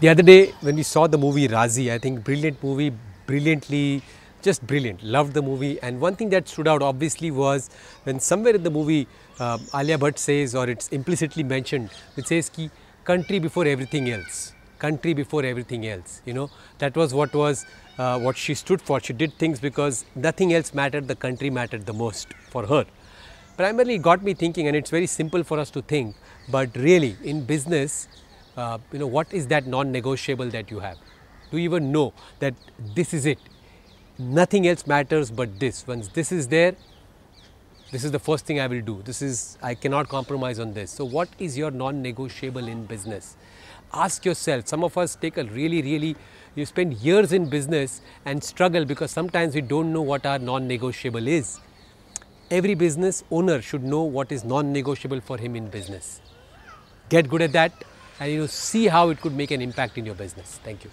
The other day when we saw the movie Raazi, I think brilliant movie, brilliantly, just brilliant, loved the movie. And one thing that stood out obviously was when somewhere in the movie Alia Bhatt says, or it's implicitly mentioned, it says ki country before everything else. Country before everything else, you know, that was what she stood for. She did things because nothing else mattered, the country mattered the most for her. Primarily it got me thinking, and it's very simple for us to think, but really in business, you know, what is that non-negotiable that you have? Do you even know that this is it? Nothing else matters but this. Once this is there, this is the first thing I will do. This is, I cannot compromise on this. So what is your non-negotiable in business? Ask yourself. Some of us take a really, you spend years in business and struggle because sometimes we don't know what our non-negotiable is. Every business owner should know what is non-negotiable for him in business. Get good at that. And you see how it could make an impact in your business. Thank you.